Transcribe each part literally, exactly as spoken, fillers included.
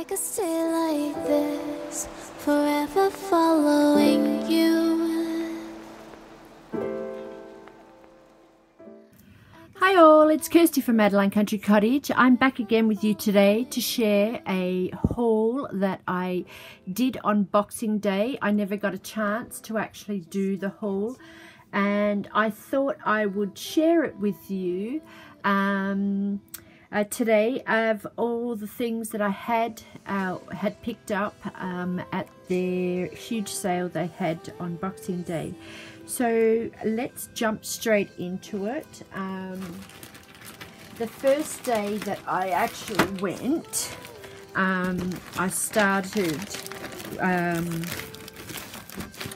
I could stay like this, forever following you. Hi all, it's Kirstie from Adeline Country Cottage. I'm back again with you today to share a haul that I did on Boxing Day. I never got a chance to actually do the haul, and I thought I would share it with you um, Uh, today of all the things that I had uh, had picked up um, at their huge sale they had on Boxing Day. So let's jump straight into it. Um, the first day that I actually went, um, I started, um,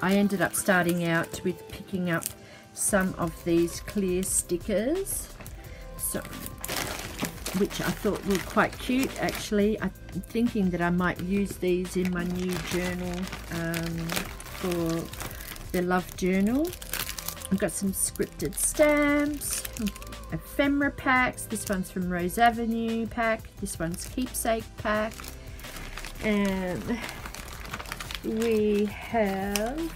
I ended up starting out with picking up some of these clear stickers. So, which I thought were quite cute actually. I'm thinking that I might use these in my new journal um, for the love journal. I've got some scripted stamps, ephemera packs. This one's from Rose Avenue pack, this one's Keepsake pack. And we have,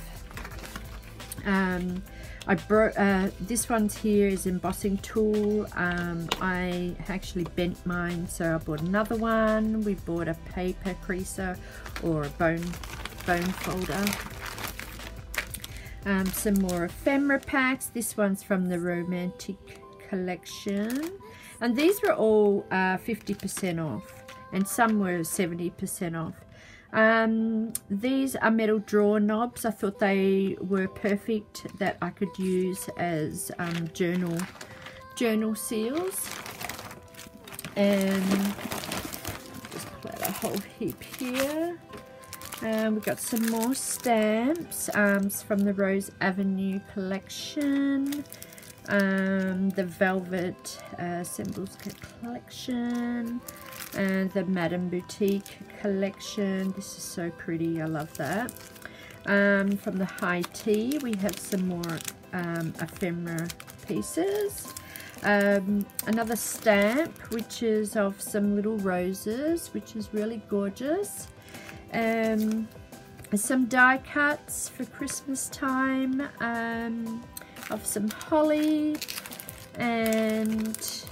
um, I broke, uh, this one's here is embossing tool. Um, I actually bent mine, so I bought another one. We bought a paper creaser or a bone, bone folder. Um, some more ephemera packs. This one's from the Romantic Collection. And these were all uh, fifty percent off, and some were seventy percent off. Um, these are metal drawer knobs. I thought they were perfect that I could use as um, journal journal seals. And just pull out a whole heap here. Um, we've got some more stamps um, from the Rose Avenue collection, um, the Velvet uh, Symbols Kit collection, and the Madame Boutique collection. This is so pretty, I love that. Um, from the High Tea, we have some more um, ephemera pieces. Um, another stamp, which is of some little roses, which is really gorgeous. Um, some die cuts for Christmas time um, of some holly, and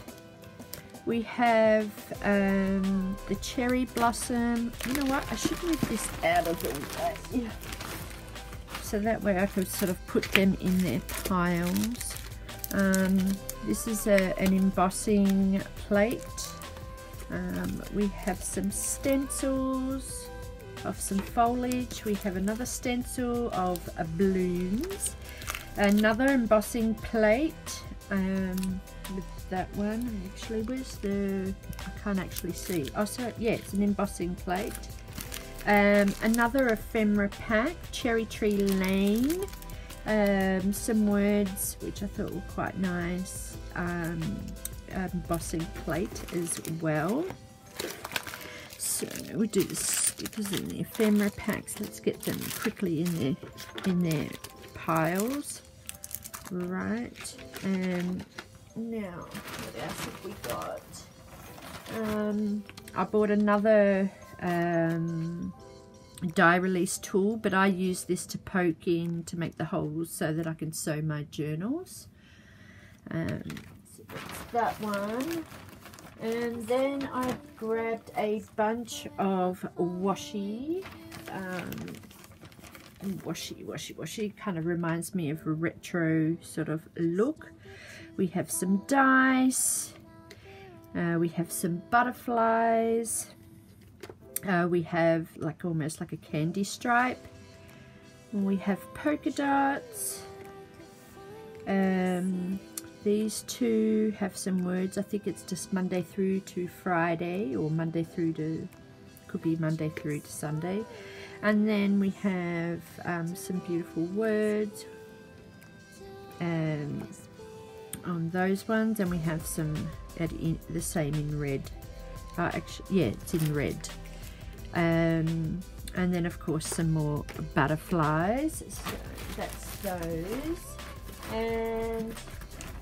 we have um, the Cherry Blossom. You know what, I should move this out of the way. Yeah. So that way I could sort of put them in their piles. Um, this is a, an embossing plate. Um, we have some stencils of some foliage. We have another stencil of uh, blooms. Another embossing plate um, with that one. Actually, where's the, I can't actually see. Oh, so yeah, it's an embossing plate. Um, another ephemera pack, Cherry Lane. Um, some words which I thought were quite nice. Um, embossing plate as well. So we'll do the stickers in the ephemera packs. Let's get them quickly in their, in their piles. Right. And now, what else have we got? Um, I bought another um, die release tool, but I use this to poke in to make the holes so that I can sew my journals. Um, so that's that one. And then I grabbed a bunch of washi. Um, washi, washi, washi. Kind of reminds me of a retro sort of look. We have some dice, uh, we have some butterflies, uh, we have like almost like a candy stripe, and we have polka dots. Um, these two have some words. I think it's just Monday through to Friday, or Monday through to, could be Monday through to Sunday. And then we have um, some beautiful words. Um, on those ones, and we have some at in, the same in red. Uh, actually, yeah, it's in red. Um, and then of course some more butterflies. So that's those. And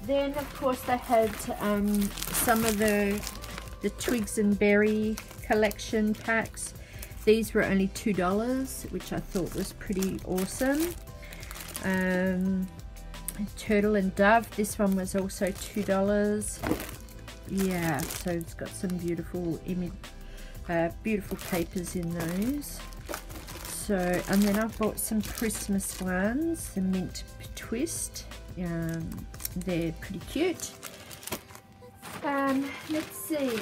then of course they had um, some of the the Twigs and Berry collection packs. These were only two dollars, which I thought was pretty awesome. Um, Turtle and Dove, this one was also two dollars. Yeah, so it's got some beautiful image, uh, beautiful papers in those. So, and then I bought some Christmas ones, the Mint Twist. Um, they're pretty cute. Um, let's see.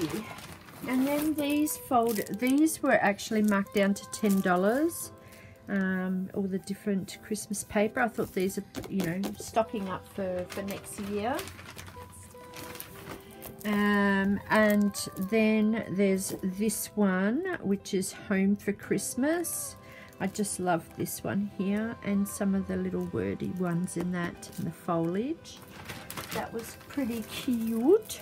And then these fold, these were actually marked down to ten dollars. Um, all the different Christmas paper. I thought these are, you know, stocking up for, for next year. Um, and then there's this one, which is Home for Christmas. I just love this one here, and some of the little wordy ones in that, and the foliage. That was pretty cute.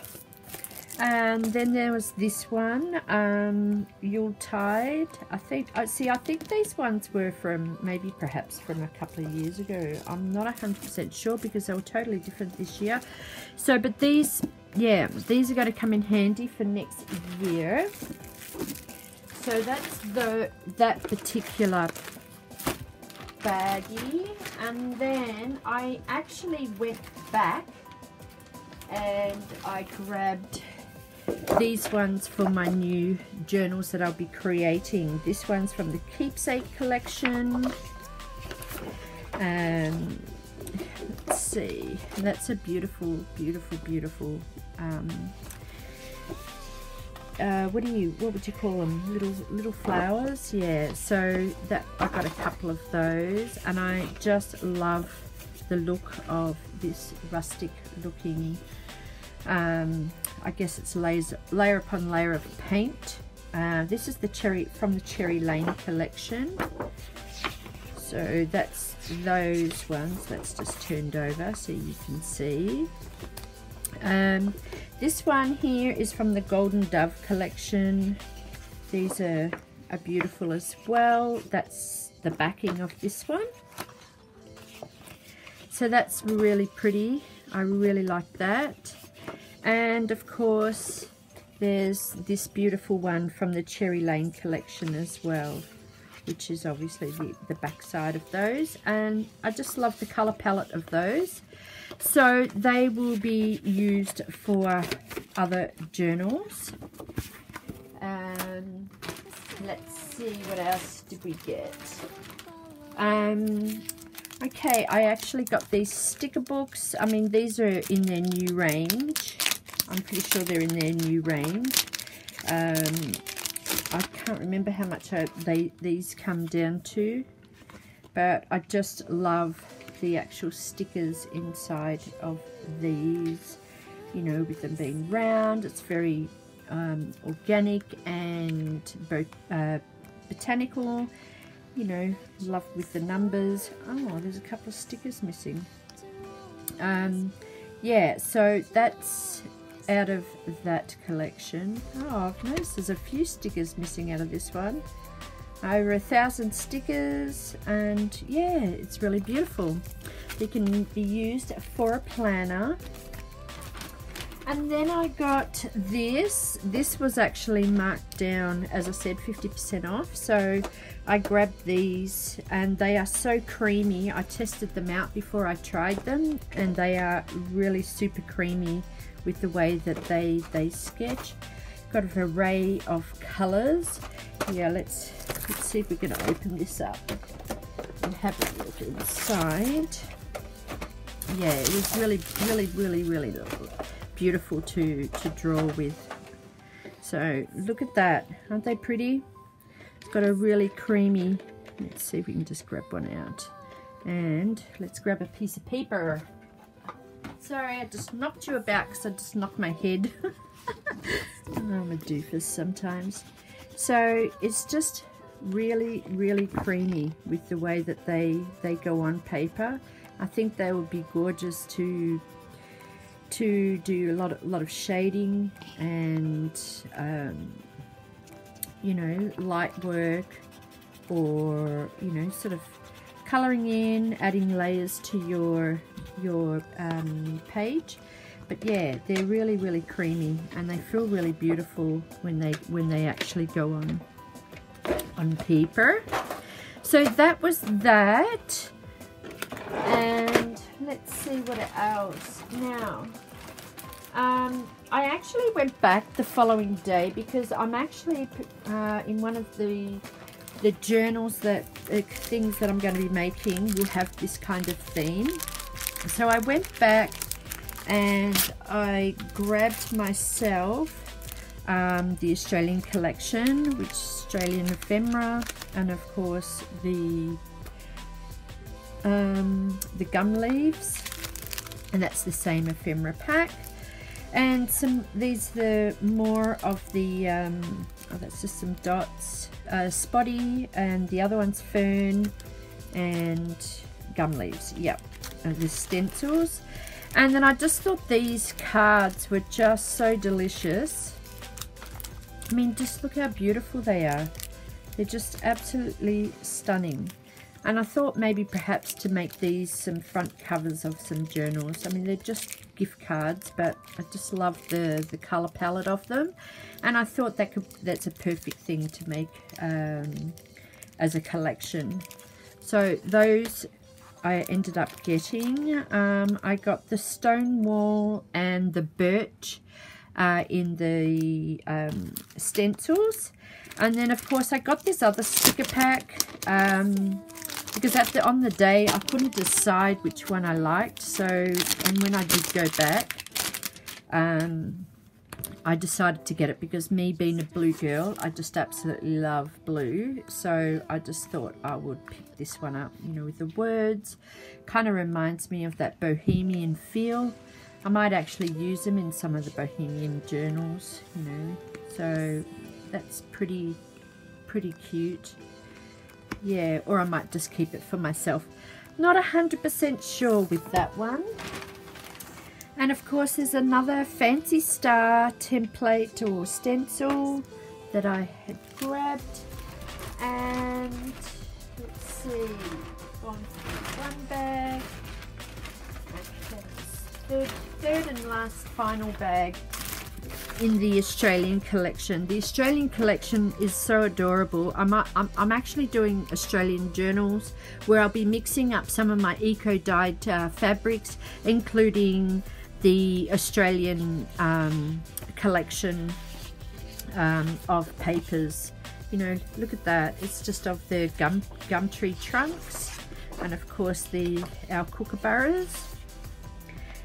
And then there was this one, um, Yuletide. I think, I see, I think these ones were from, maybe perhaps from a couple of years ago. I'm not one hundred percent sure because they were totally different this year. So, but these, yeah, these are going to come in handy for next year. So that's the, that particular baggie. And then I actually went back and I grabbed these ones for my new journals that I'll be creating. This one's from the Keepsake collection. Um, let's see, and that's a beautiful, beautiful, beautiful, um, uh, what do you, what would you call them? Little, little flowers, yeah. So that, I got a couple of those, and I just love the look of this rustic looking, um, I guess it's layers, layer upon layer of paint. Uh, this is the cherry from the Cherry Lane collection. So that's those ones. That's just turned over so you can see. Um, this one here is from the Golden Dove collection. These are, are beautiful as well. That's the backing of this one. So that's really pretty. I really like that. And of course, there's this beautiful one from the Cherry Lane collection as well, which is obviously the, the back side of those. And I just love the color palette of those. So they will be used for other journals. Um, let's see, what else did we get? Um, okay, I actually got these sticker books. I mean, these are in their new range. I'm pretty sure they're in their new range. Um, I can't remember how much I, they these come down to, but I just love the actual stickers inside of these, you know, with them being round. It's very um, organic and both uh, botanical, you know, love with the numbers. Oh, there's a couple of stickers missing. Um, yeah, so that's out of that collection. Oh, I've noticed there's a few stickers missing out of this one. Over a thousand stickers, and yeah, it's really beautiful. They can be used for a planner. And then I got this. This was actually marked down, as I said, fifty percent off. So I grabbed these, and they are so creamy. I tested them out before I tried them, and they are really super creamy with the way that they, they sketch. Got an array of colors. Yeah, let's, let's see if we can open this up and have a look inside. Yeah, it was really, really, really, really lovely. Beautiful to to draw with. So look at that, aren't they pretty? It's got a really creamy, let's see if we can just grab one out, and let's grab a piece of paper. Sorry, I just knocked you about because I just knocked my head. I'm a doofus sometimes. So it's just really, really creamy with the way that they they go on paper. I think they would be gorgeous to to do a lot of, lot of shading and um, you know, light work, or you know, sort of colouring in, adding layers to your your um, page. But yeah, they're really, really creamy, and they feel really beautiful when they when they actually go on on paper. So that was that. And let's see what else now. Um, I actually went back the following day because I'm actually uh, in one of the the journals that uh, things that I'm going to be making will have this kind of theme. So I went back and I grabbed myself um, the Australian collection, which is Australian ephemera, and of course the um, the gum leaves, and that's the same ephemera pack. And some these the more of the um, oh, that's just some dots, uh, spotty, and the other one's fern and gum leaves. Yep, and the stencils. And then I just thought these cards were just so delicious. I mean, just look how beautiful they are. They're just absolutely stunning. And I thought maybe perhaps to make these some front covers of some journals. I mean, they're just gift cards, but I just love the, the colour palette of them. And I thought that could, that's a perfect thing to make um, as a collection. So those I ended up getting. Um, I got the Stonewall and the Birch uh, in the um, stencils. And then, of course, I got this other sticker pack um, because at the, on the day I couldn't decide which one I liked. So, and when I did go back, um, I decided to get it because me being a blue girl, I just absolutely love blue. So I just thought I would pick this one up, you know, with the words. Kind of reminds me of that bohemian feel. I might actually use them in some of the bohemian journals, you know. So that's pretty, pretty cute. Yeah, or I might just keep it for myself. Not one hundred percent sure with that one. And of course there's another Fancy Star template or stencil that I had grabbed. And let's see, gone through one bag. Okay, third, third and last final bag in the Australian collection. The Australian collection is so adorable. I'm, I'm, I'm actually doing Australian journals where I'll be mixing up some of my eco-dyed uh, fabrics, including the Australian um, collection um, of papers. You know, look at that. It's just of the gum gum tree trunks, and of course the our kookaburras.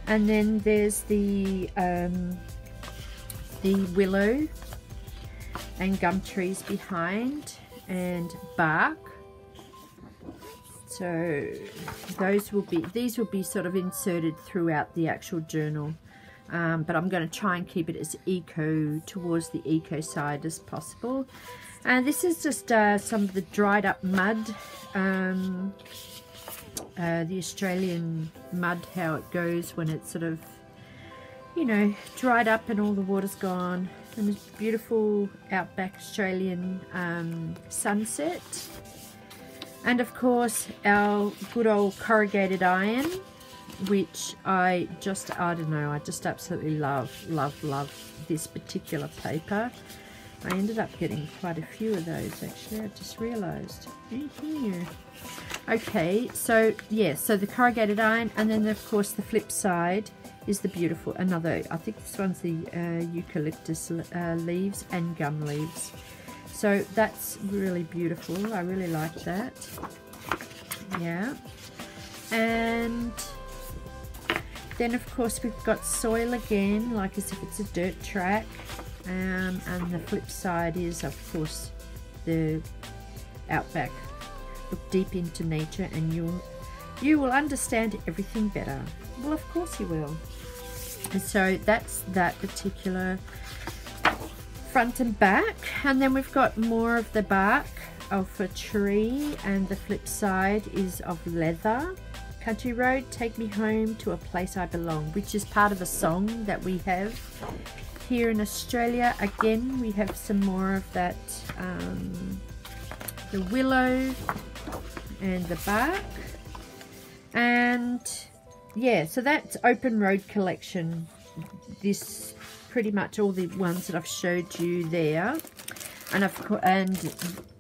And then there's the um, the willow and gum trees behind, and bark. So those will be, these will be sort of inserted throughout the actual journal, um, but I'm going to try and keep it as eco, towards the eco side as possible. And this is just uh, some of the dried up mud, um, uh, the Australian mud, how it goes when it's sort of, you know, dried up and all the water's gone. And this beautiful outback Australian um, sunset. And of course our good old corrugated iron, which I just, I don't know, I just absolutely love, love, love this particular paper. I ended up getting quite a few of those actually, I just realised. Okay, so yeah, so the corrugated iron, and then of course the flip side is the beautiful, another, I think this one's the uh, eucalyptus uh, leaves and gum leaves. So that's really beautiful. I really like that. Yeah. And then of course we've got soil again, like as if it's a dirt track. Um, and the flip side is of course the outback. Look deep into nature and you'll, you will understand everything better. Well, of course you will. And so that's that particular front and back. And then we've got more of the bark of a tree, and the flip side is of leather. Country road, take me home to a place I belong, which is part of a song that we have here in Australia. Again, we have some more of that, um, the willow and the bark. And yeah, so that's Open Road collection this, pretty much all the ones that I've showed you there. And I've and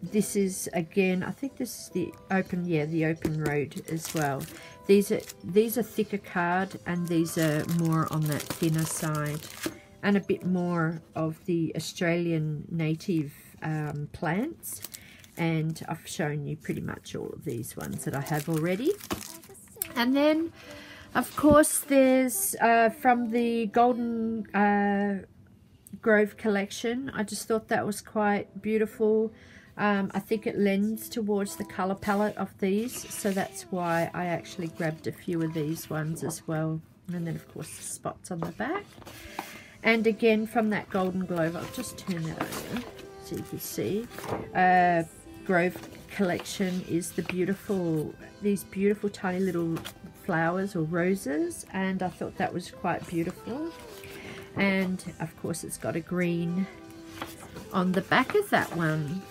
this is again, I think this is the open, yeah, the open road as well. These are these are thicker card, and these are more on that thinner side, and a bit more of the Australian native um, plants. And I've shown you pretty much all of these ones that I have already. And then, of course, there's uh, from the Golden uh, Grove collection. I just thought that was quite beautiful. Um, I think it lends towards the colour palette of these, so that's why I actually grabbed a few of these ones as well. And then, of course, the spots on the back. And again, from that Golden Grove, I'll just turn that over so you can see. Uh, Grove collection is the beautiful, these beautiful tiny little flowers or roses, and I thought that was quite beautiful. And of course it's got a green on the back of that one.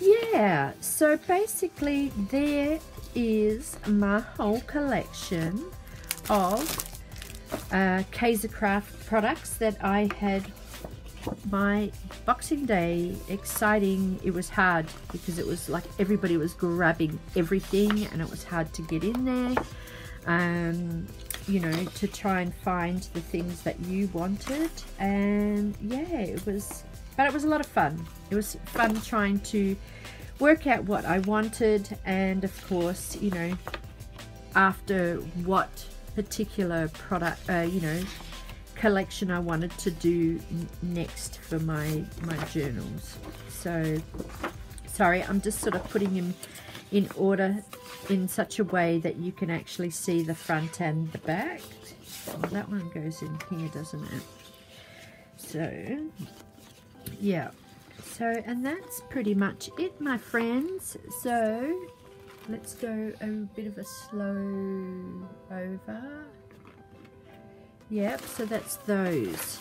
Yeah, so basically there is my whole collection of uh, Kaisercraft products that I had my Boxing Day exciting. It was hard because it was like everybody was grabbing everything and it was hard to get in there, um, you know, to try and find the things that you wanted. And yeah, it was, but it was a lot of fun. It was fun trying to work out what I wanted, and of course, you know, after what particular product, uh, you know, collection I wanted to do next for my my journals. So sorry, I'm just sort of putting them in order in such a way that you can actually see the front and the back. Oh, that one goes in here, doesn't it? So yeah, so and that's pretty much it, my friends. So let's go a bit of a slow over. Yep, so that's those.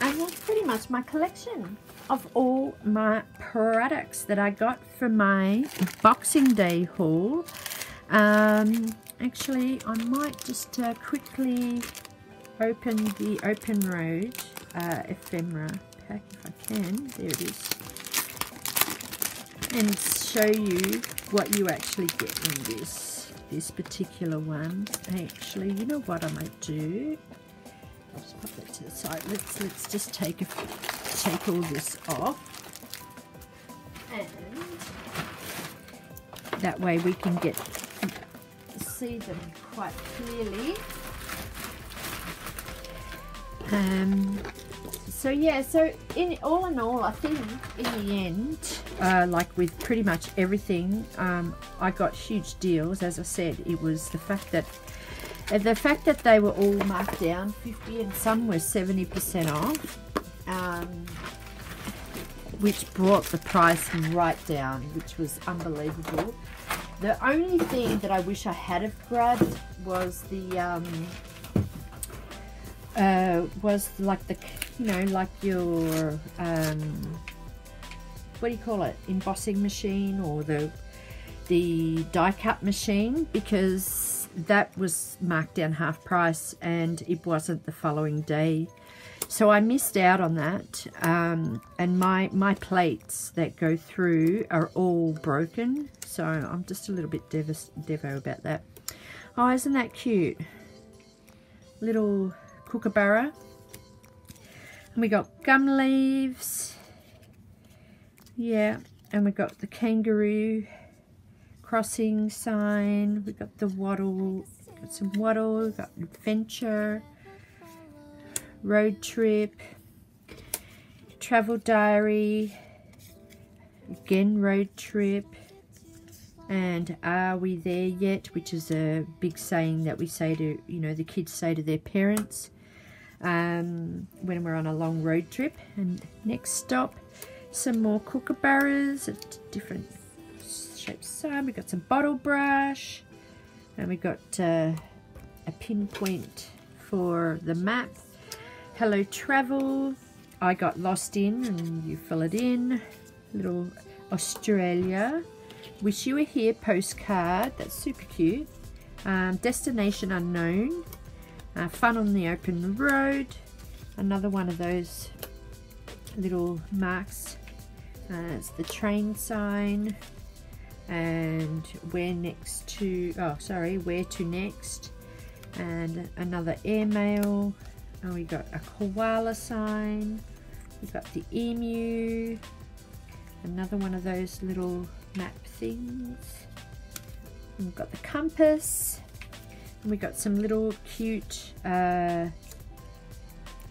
And that's pretty much my collection of all my products that I got for my Boxing Day haul. Um, actually, I might just uh, quickly open the Open Road uh, ephemera pack if I can. There it is. And show you what you actually get in this. This particular one, actually, you know what I might do? I'll just pop it to the side. Let's let's just take a, take all this off, and that way we can get see them quite clearly. Um. So yeah, so in all in all, I think in the end, uh, like with pretty much everything, um, I got huge deals. As I said, it was the fact that uh, the fact that they were all marked down fifty and some were seventy percent off, um, which brought the price right down, which was unbelievable. The only thing that I wish I had have grabbed was the um, uh, was like the, you know, like your, um, what do you call it, embossing machine or the the die cut machine, because that was marked down half price and it wasn't the following day. So I missed out on that, um, and my, my plates that go through are all broken. So I'm just a little bit devas- devo about that. Oh, isn't that cute? Little kookaburra. We got gum leaves, yeah, and we got the kangaroo crossing sign. We got the waddle, got some waddle, we got adventure, road trip, travel diary, again road trip, and are we there yet? Which is a big saying that we say to, you know, the kids say to their parents. Um, when we're on a long road trip. And next stop, some more kookaburras at different shapes. So we got some bottle brush, and we got uh, a pinpoint for the map. Hello travel. I got lost in, and you fill it in. Little Australia. Wish you were here postcard. That's super cute. Um, destination unknown. Uh, Fun on the Open Road, another one of those little marks. Uh, it's the train sign, and where next to, oh sorry, where to next, and another airmail. And we got a koala sign, we've got the emu, another one of those little map things, and we've got the compass, and we've got some little cute uh,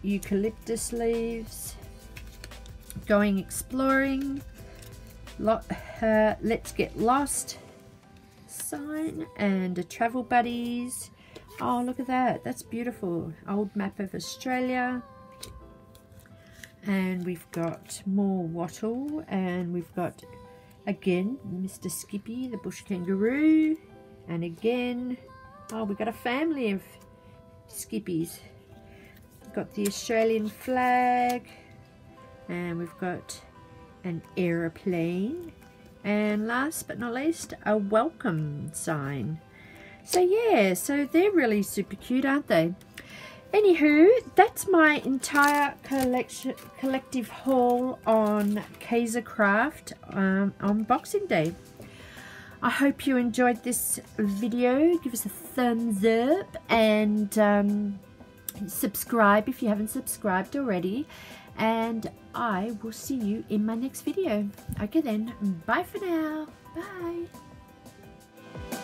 eucalyptus leaves. Going exploring, Lot, uh, let's get lost sign, and a travel buddies. Oh, look at that, that's beautiful. Old map of Australia. And we've got more wattle, and we've got again Mister Skippy the bush kangaroo, and again, oh, we've got a family of Skippies. We've got the Australian flag, and we've got an aeroplane, and last but not least a welcome sign. So yeah, so they're really super cute, aren't they? Anywho, that's my entire collection, collective haul on Kaisercraft um, on Boxing Day. I hope you enjoyed this video. Give us a thumbs up, and um, subscribe if you haven't subscribed already. And I will see you in my next video. Okay then, bye for now. Bye.